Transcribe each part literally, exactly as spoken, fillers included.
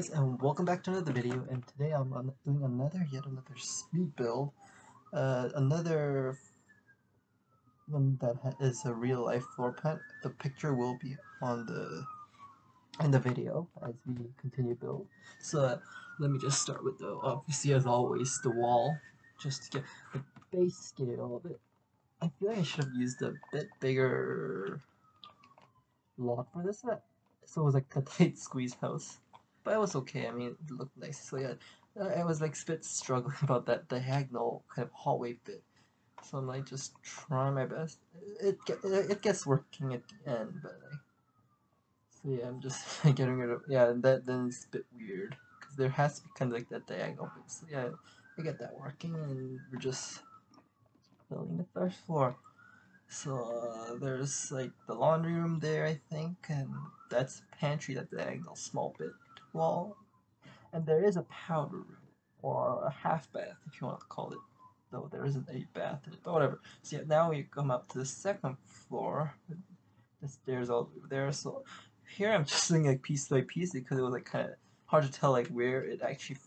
guys, and welcome back to another video. And today I'm doing another yet another speed build, uh, another one that is a real life floor plan. The picture will be on the in the video as we continue build. So uh, let me just start with the obviously as always the wall, just to get the base scale of it. I feel like I should have used a bit bigger lot for this set. So it was like a tight squeeze house, but it was okay. I mean, it looked nice. So yeah, I was like a bit struggling about that diagonal kind of hallway bit. So I'm like just trying my best. It it gets working at the end, but like, so yeah, I'm just getting rid of yeah. That then it's a bit weird because there has to be kind of like that diagonal bit. So yeah, I get that working, and we're just building the first floor. So uh, there's like the laundry room there, I think, and that's pantry, that diagonal small bit wall, and there is a powder room or a half bath if you want to call it, though there isn't a bath in it, but whatever. So yeah, now we come up to the second floor. The stairs all over there. So here I'm just doing like piece by piece because it was like kind of hard to tell like where it actually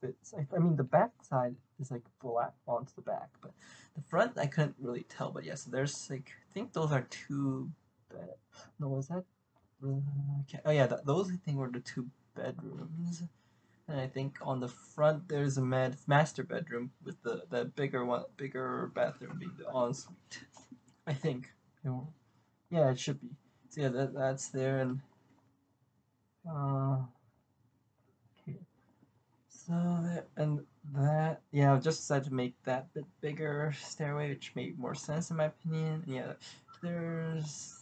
fits. I, I mean the back side is like flat onto the back, but the front I couldn't really tell. But yeah, so there's like I think those are two bed. No, was that? Okay. Oh yeah, th those I think were the two bedrooms, and I think on the front there's a mad master bedroom with the that bigger one, bigger bathroom being the ensuite. I think. Yeah, it should be. So yeah, that that's there and. Uh, okay. So there and that yeah, I've just decided to make that bit bigger stairway, which made more sense in my opinion. And yeah, there's.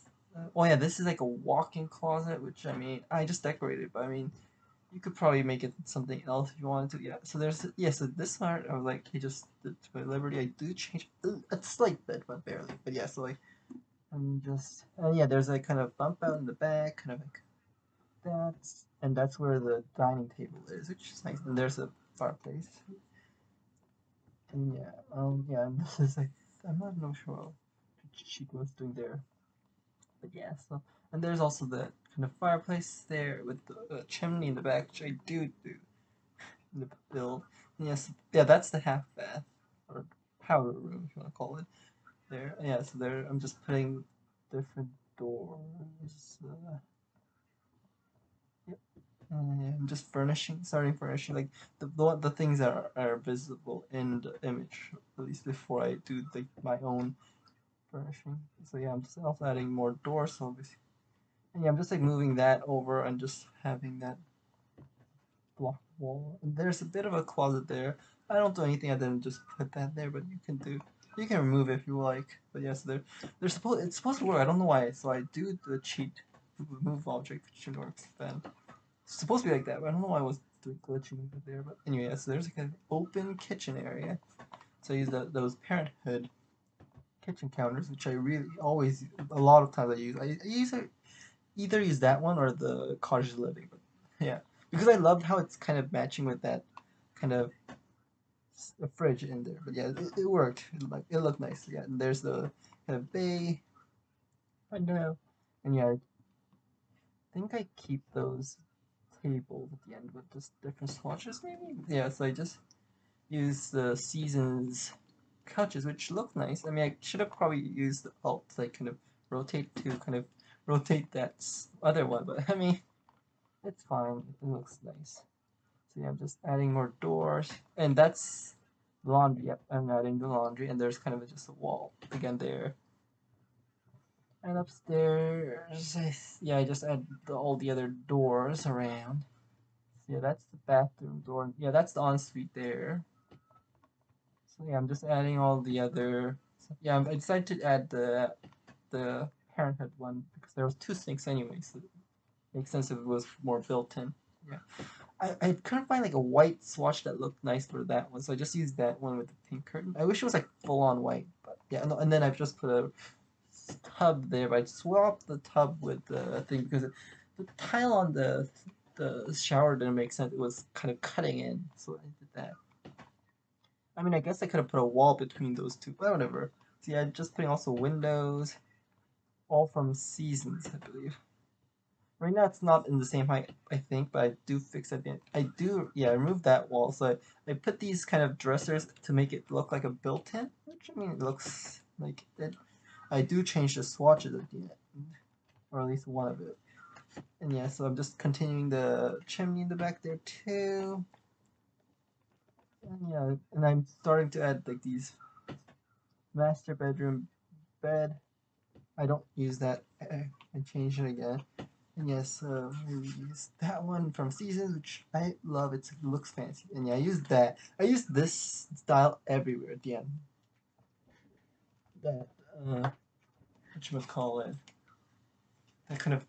Oh yeah, this is like a walk-in closet, which I mean, I just decorated, but I mean, you could probably make it something else if you wanted to. Yeah, so there's, yeah, so this part, I was like, I just, to my liberty, I do change, a slight bit, but barely, but yeah, so like, I'm just, and yeah, there's like kind of bump out in the back, kind of like, that's, and that's where the dining table is, which is nice, and there's a fireplace, and yeah, um, yeah, and this is like, I'm not no sure what she was doing there. But yeah, so and there's also the kind of fireplace there with the uh, chimney in the back, which I do do in the build. And yes, yeah, that's the half bath or powder room, if you want to call it. There, yeah, so there I'm just putting different doors. Uh, yep, uh, I'm just furnishing, starting furnishing like the the, the things that are, are visible in the image, at least before I do like my own. So yeah, I'm just also adding more doors, so obviously, and yeah, I'm just like moving that over and just having that block wall. And there's a bit of a closet there. I don't do anything other than just put that there, but you can do, you can remove it if you like. But yes, yeah, so there, they're supposed, it's supposed to work. I don't know why. So I do the cheat remove object, which should work. Then it's supposed to be like that, but I don't know why I was doing glitching there. But anyway, yeah, so there's like an open kitchen area. So I use the, those Parenthood kitchen counters, which I really always, a lot of times I use. I, I use I either use that one or the cottage living. But yeah, because I loved how it's kind of matching with that kind of a fridge in there. But yeah, it, it worked. It looked, it looked nice. Yeah, and there's the kind of bay. I don't know. And yeah, I think I keep those tables at the end with just different swatches, maybe. Yeah, so I just use the seasons couches, which look nice. I mean, I should have probably used the alt, like kind of rotate to kind of rotate that other one, but I mean, it's fine. It looks nice. So yeah, I'm just adding more doors, and that's laundry. Yep, I'm adding the laundry, and there's kind of just a wall again there. And upstairs, I, yeah, I just add the, all the other doors around. So yeah, that's the bathroom door. Yeah, that's the ensuite there. So yeah, I'm just adding all the other. Yeah, I decided to add the the Parenthood one because there was two sinks anyway, so it makes sense if it was more built in. Yeah, I I couldn't find like a white swatch that looked nice for that one, so I just used that one with the pink curtain. I wish it was like full on white, but yeah, and, and then I've just put a tub there. But I swapped the tub with the thing because it, the tile on the the shower didn't make sense. It was kind of cutting in, so I did that. I mean, I guess I could have put a wall between those two, but whatever. So yeah, just putting also windows, all from Seasons, I believe. Right now it's not in the same height, I think, but I do fix it. I do, yeah, I removed that wall, so I, I put these kind of dressers to make it look like a built-in, which I mean it looks like it. I do change the swatches at the end, or at least one of it. And yeah, so I'm just continuing the chimney in the back there too. And yeah, and I'm starting to add like these master bedroom bed. I don't use that. I, I changed it again. And yes, uh, we used that one from Seasons, which I love. It's, it looks fancy. And yeah, I used that. I used this style everywhere at the end. That, uh, whatchamacallit. That kind of,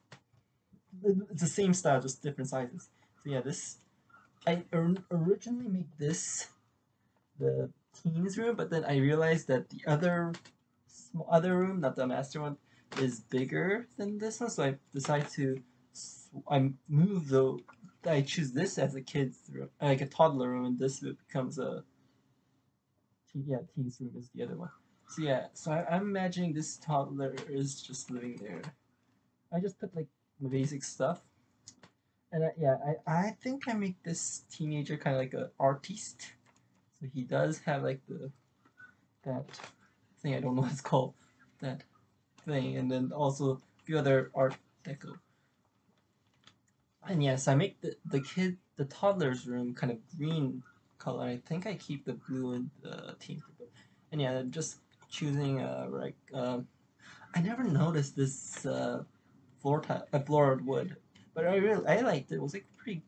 it's the same style, just different sizes. So yeah, this, I originally made this the teens room, but then I realized that the other, other room, not the master one, is bigger than this one, so I decide to I move though I choose this as a kid's room, like a toddler room, and this becomes a yeah teen's room is the other one. So yeah, so I, I'm imagining this toddler is just living there. I just put like basic stuff, and I, yeah, I I think I make this teenager kind of like an artiste. So he does have like the that thing, I don't know what it's called, that thing, and then also a few other art deco. And yes, I make the, the kid, the toddler's room kind of green color. I think I keep the blue and the team. And yeah, I'm just choosing uh like uh, I never noticed this uh, floor tile, uh, floor wood, but I really I liked it. It was like pretty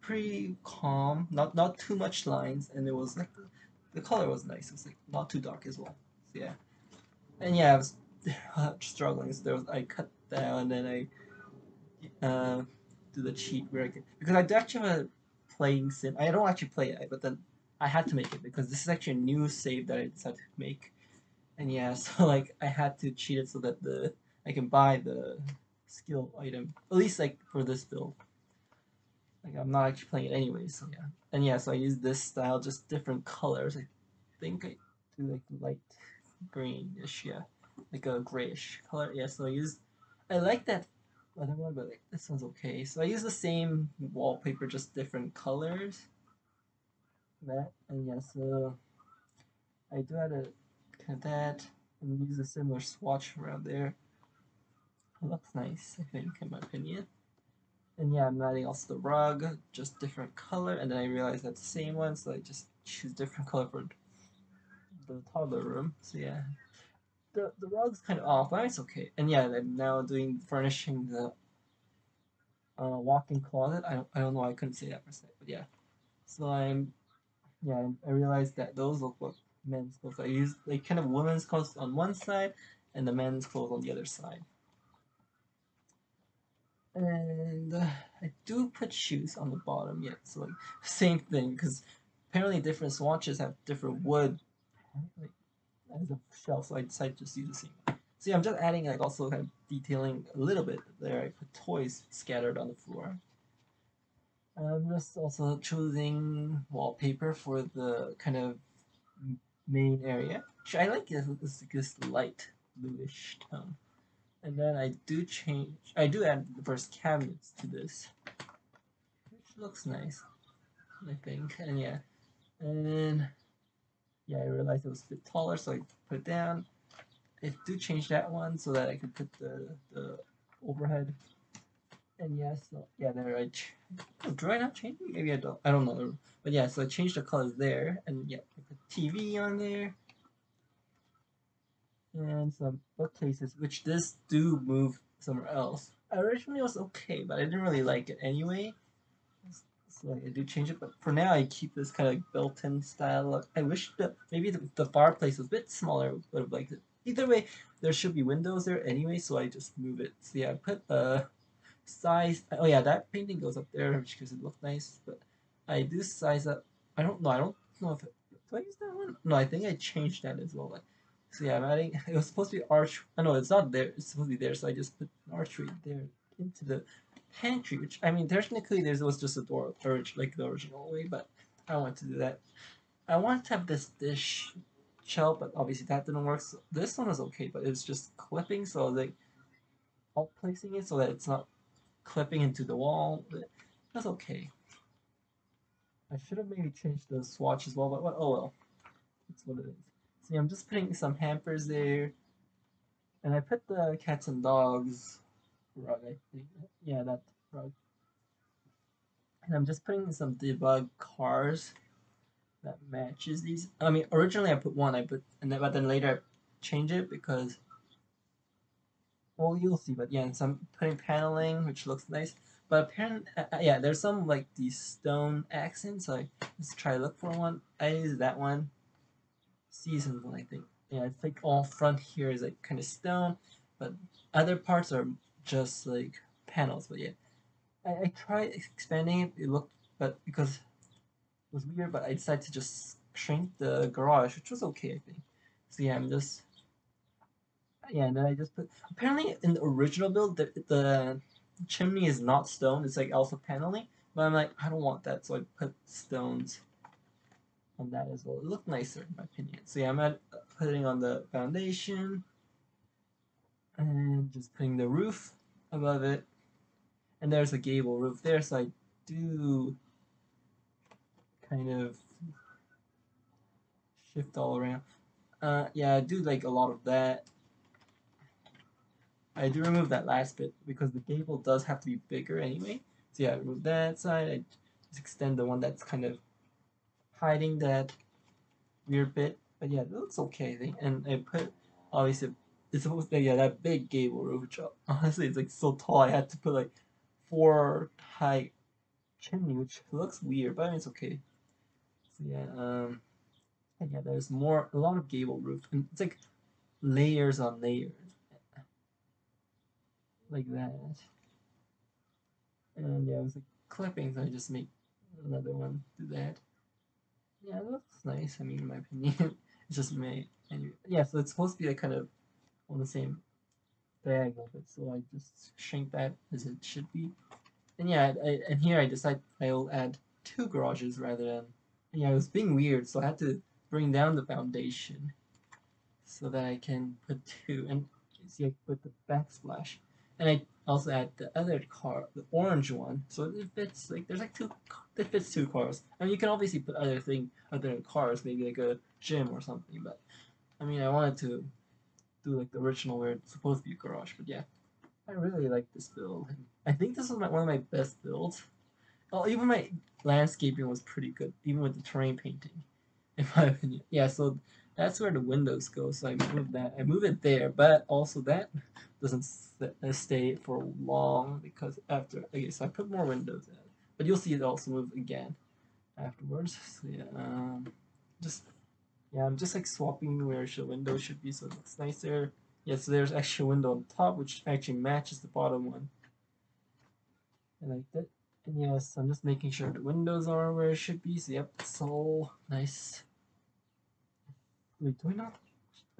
pretty calm, not not too much lines, and it was like the, the color was nice. It was like not too dark as well. So yeah, and yeah, I was struggling, so there was, I cut down and then I uh, do the cheat where I could, because I do actually have a playing sim. I don't actually play it, but then I had to make it because this is actually a new save that I decided to make. And yeah, so like I had to cheat it so that the I can buy the skill item, at least like for this build. Like I'm not actually playing it anyway, so yeah. And yeah, so I use this style, just different colors. I think I do like light greenish, yeah. Like a grayish color, yeah. So I use, I like that other one, but like this one's okay. So I use the same wallpaper, just different colors. That and yeah, so I do add a kind of that and use a similar swatch around there. It looks nice, I think, in my opinion. And yeah, I'm adding also the rug, just different color, and then I realized that's the same one, so I just choose different color for the toddler room. So yeah. The, the rug's kind of off, but it's okay. And yeah, I'm now doing furnishing the uh, walk-in closet. I don't, I don't know why I couldn't say that for a second, but yeah. So I'm, yeah, I realized that those look like men's clothes. I use like kind of women's clothes on one side and the men's clothes on the other side. And uh, I do put shoes on the bottom, yeah, so like, same thing, because apparently different swatches have different wood. Like, as a shelf, so I decided to just use the same one. See, I'm just adding like also kind of detailing a little bit there. I put toys scattered on the floor. I'm just also choosing wallpaper for the kind of main area, which I like this, this, this light bluish tone. And then I do change, I do add the first cabinets to this, which looks nice, I think. And yeah, and then yeah, I realized it was a bit taller, so I put it down. I do change that one so that I can put the, the overhead. And yeah, so yeah, there I oh, do I not change? Maybe I don't. I don't know. But yeah, so I changed the colors there, and yeah, I put T V on there, and some bookcases, which this do move somewhere else. Originally it was okay, but I didn't really like it anyway. So I do change it, but for now I keep this kind of like built-in style look. I wish that maybe the, the fireplace was a bit smaller, would have liked it. Either way, there should be windows there anyway, so I just move it. So yeah, I put a size, oh yeah, that painting goes up there, which gives it look nice, but I do size up, I don't know, I don't know if, it, do I use that one? No, I think I changed that as well. Like, so yeah, I'm adding, it was supposed to be arch, oh no, it's not there, it's supposed to be there, so I just put an archway there into the pantry, which I mean technically there was just a door like the original way, but I want to do that. I want to have this dish shelf, but obviously that didn't work, so this one was okay, but it's just clipping, so I was like alt placing it so that it's not clipping into the wall, but that's okay. I should have maybe changed the swatch as well, but what, oh well. That's what it is. See, I'm just putting some hampers there. And I put the cats and dogs rug, I think. Yeah, that rug. And I'm just putting some debug cars that matches these. I mean, originally I put one, I put, and then, but then later I changed it because, well, you'll see. But yeah, and so I'm putting paneling, which looks nice. But apparently, uh, yeah, there's some like these stone accents. So I just try to look for one. I use that one, seasonal, I think. Yeah, it's like all front here is like kind of stone, but other parts are just like panels. But yeah, I, I tried expanding it. It looked, but because it was weird, but I decided to just shrink the garage, which was okay, I think. So yeah, I'm just yeah, and then I just put. Apparently, in the original build, the, the chimney is not stone. It's like alpha paneling, but I'm like, I don't want that, so I put stones on that as well. It looked nicer, in my opinion. So yeah, I'm at. Putting on the foundation and just putting the roof above it, and there's a gable roof there, so I do kind of shift all around. Uh, yeah, I do like a lot of that. I do remove that last bit because the gable does have to be bigger anyway. So yeah, I remove that side. I just extend the one that's kind of hiding that weird bit. But yeah, that looks okay, I think. And I put, obviously, it's supposed to be, yeah, that big gable roof, which honestly it's like so tall, I had to put like four high chimney, which looks weird, but I mean, it's okay. So yeah, um, and yeah, there's more, a lot of gable roof, and it's like layers on layers, like that. And yeah, it was like clipping, so I just make another one do that. Yeah, it looks nice, I mean, in my opinion. It's just me. Anyway. Yeah, so it's supposed to be like kind of on the same diagonal, but so I just shrink that as it should be. And yeah, I, I, and here I decide I'll add two garages rather than. Yeah, it was being weird, so I had to bring down the foundation so that I can put two. And see, I put the backsplash, and I also add the other car, the orange one. So it fits like there's like two. It fits two cars. I mean, you can obviously put other thing other than cars, maybe like a gym or something. But I mean, I wanted to do like the original where it's supposed to be a garage. But yeah, I really like this build. I think this was my, one of my best builds. Oh, even my landscaping was pretty good, even with the terrain painting, in my opinion. Yeah, so that's where the windows go. So I move that. I move it there, but also that doesn't stay for long because after. Okay, so I put more windows in. But you'll see it also move again afterwards. So yeah, um, just yeah, I'm just like swapping where the window should be, so it looks nicer. Yeah, so there's extra window on top, which actually matches the bottom one. I like that. And yes, I'm just making sure the windows are where it should be. So yep, it's all nice. Wait, do I not?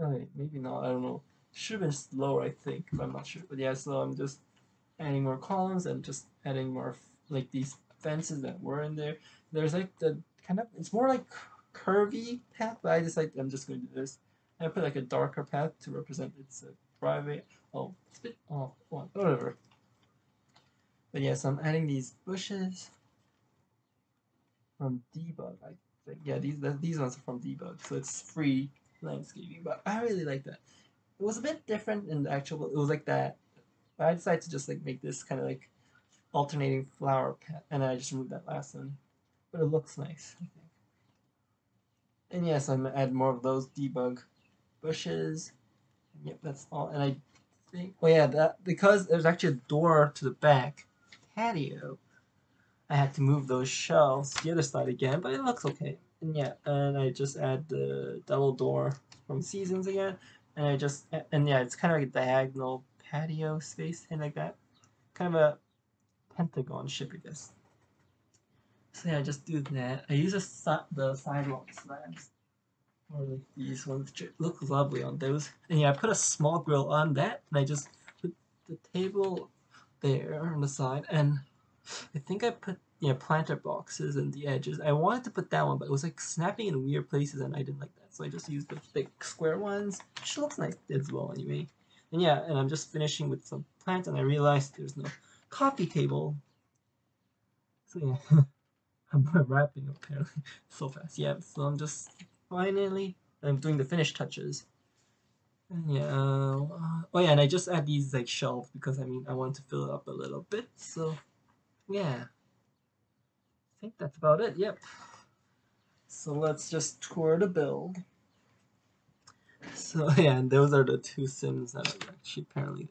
Okay, maybe not. I don't know. Should have been slower, I think. But I'm not sure. But yeah, so I'm just adding more columns and just adding more like these fences that were in there. There's like the kind of, it's more like curvy path, but I decided I'm just going to do this. And I put like a darker path to represent it's a private. Oh, it's a bit off, oh, whatever. But yeah, so I'm adding these bushes from debug. I think, yeah, these these ones are from debug, so it's free landscaping. But I really like that. It was a bit different in the actual. It was like that, but I decided to just like make this kind of like alternating flower pet, and I just removed that last one, but it looks nice, I think. And yes, I'm gonna add more of those debug bushes. And yep, that's all. And I think, oh yeah, that because there's actually a door to the back patio, I had to move those shelves to the other side again, but it looks okay. And yeah, and I just add the double door from Seasons again, and I just and yeah, it's kind of like a diagonal patio space and like that, kind of a pentagon shape, I guess. So yeah, I just do that. I use a si the sidewalk slabs, or like these ones, which look lovely on those. And yeah, I put a small grill on that, and I just put the table there on the side, and I think I put yeah planter boxes and the edges. I wanted to put that one, but it was like snapping in weird places, and I didn't like that, so I just used the thick square ones, which looks nice as well anyway. And yeah, and I'm just finishing with some plants, and I realized there's no coffee table. So yeah, I'm wrapping apparently so fast. Yeah, so I'm just finally, I'm doing the finish touches. And yeah, uh, oh yeah, and I just add these like shelves because I mean I want to fill it up a little bit. So yeah, I think that's about it. Yep. So let's just tour the build. So yeah, and those are the two sims that I actually apparently.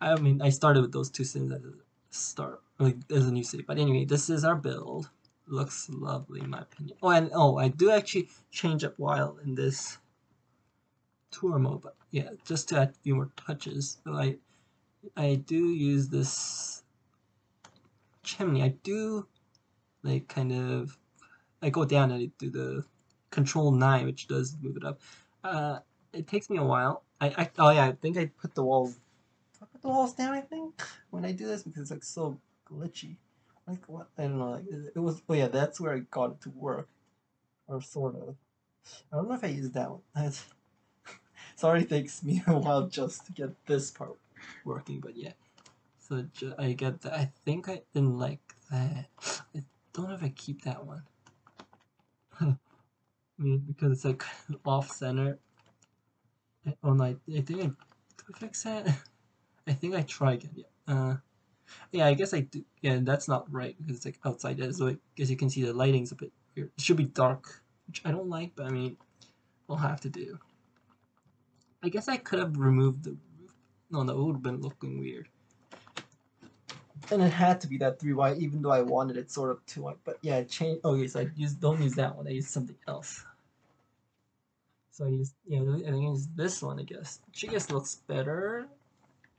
I mean, I started with those two sims at the start, like as a new city. But anyway, this is our build. Looks lovely, in my opinion. Oh, and oh, I do actually change up while in this tour mode. But yeah, just to add a few more touches. So I, I do use this chimney. I do, like, kind of. I go down and I do the control nine, which does move it up. Uh, it takes me a while. I, I oh yeah, I think I put the walls. I put the walls down. I think when I do this because it's like so glitchy. Like what? I don't know. Like it was. Oh yeah, that's where I got it to work, or sort of. I don't know if I used that one. That's, it already takes me a while just to get this part working. But yeah, so ju I get that. I think I didn't like that. I don't know if I keep that one. I mean, because it's like off center. Oh no, I, I think I do fix that. I think I try again. Yeah. Uh, yeah, I guess I do. Yeah, that's not right because it's like outside. So like, as you can see, the lighting's a bit weird. It should be dark, which I don't like. But I mean, we'll have to do. I guess I could have removed the roof. No, no, it would have been looking weird. And it had to be that three wide, even though I wanted it sort of two wide. But yeah, I changed. Oh, yes, I used. Don't use that one. I used something else. So I used. Yeah, you know, I think I used this one. I guess. She guess looks better,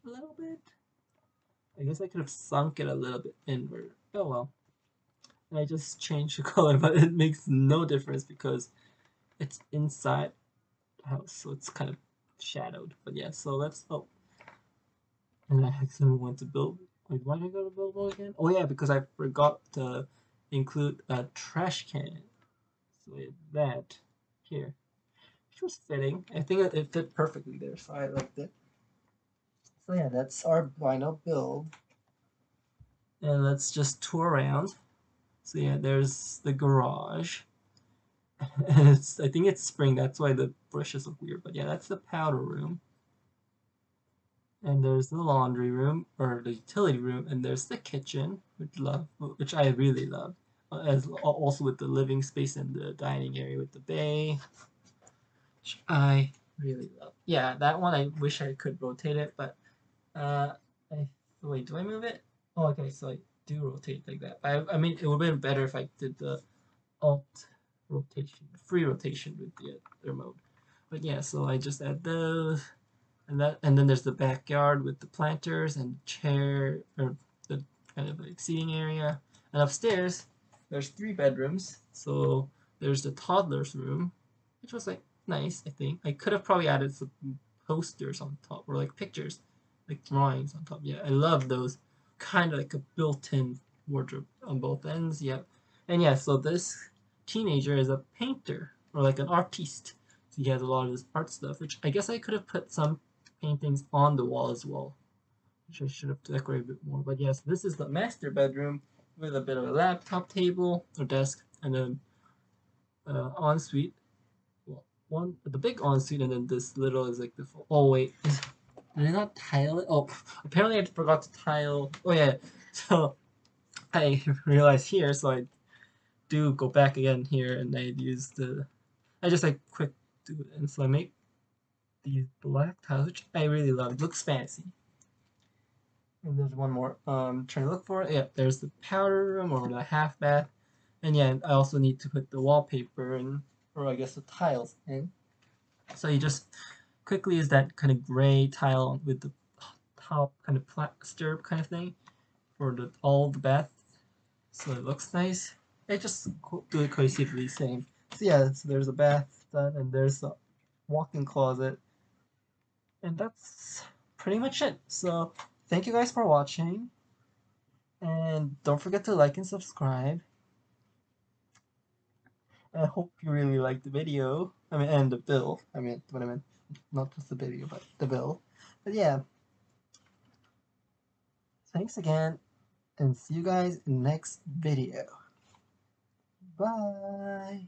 a little bit. I guess I could have sunk it a little bit inward. Oh well. And I just changed the color, but it makes no difference because it's inside the house, so it's kind of shadowed. But yeah, so let's. Oh. And I accidentally went to build. Wait, why did I go to build mode again? Oh yeah, because I forgot to include a trash can. So we had that here, which was fitting. I think it fit perfectly there, so I liked it. So yeah, that's our vinyl build. And let's just tour around. So yeah, there's the garage. And it's, I think it's spring, that's why the bushes look weird. But yeah, that's the powder room. And there's the laundry room, or the utility room, and there's the kitchen, which love, which I really love, as also with the living space and the dining area with the bay, which I really love. Yeah, that one I wish I could rotate it, but uh, I, wait, do I move it? Oh, okay, so I do rotate like that. I, I mean, it would have been better if I did the alt rotation, free rotation with the other mode. But yeah, so I just add those. And that, and then there's the backyard with the planters and chair, or the kind of like seating area. And upstairs, there's three bedrooms. So there's the toddler's room, which was like nice, I think. I could have probably added some posters on top, or like pictures, like drawings on top. Yeah, I love those. Kind of like a built-in wardrobe on both ends. Yep. And yeah, so this teenager is a painter, or like an artiste. So he has a lot of this art stuff, which I guess I could have put some paintings on the wall as well, which I should have decorated a bit more. But yes, this is the master bedroom with a bit of a laptop table or desk, and then uh, ensuite. Well, one the big ensuite, and then this little is like the. Oh wait, did I not tile it? Oh, apparently I forgot to tile. Oh yeah, so I realized here, so I do go back again here, and I use the. I just like quick do it, and so I make. These black tiles, which I really love. It looks fancy. And there's one more. Um, trying to look for it. Yeah, there's the powder room or the half bath. And yeah, I also need to put the wallpaper in, or I guess the tiles in. So you just quickly is that kind of gray tile with the top kind of plaster kind of thing for the all the bath. So it looks nice. I just do it cohesively, same. So yeah, so there's a bath done, and there's the walk-in closet. And that's pretty much it. So thank you guys for watching, and don't forget to like and subscribe. And I hope you really liked the video. I mean, and the build. I mean, what I meant, not just the video, but the build. But yeah, Thanks again, and see you guys in the next video. Bye.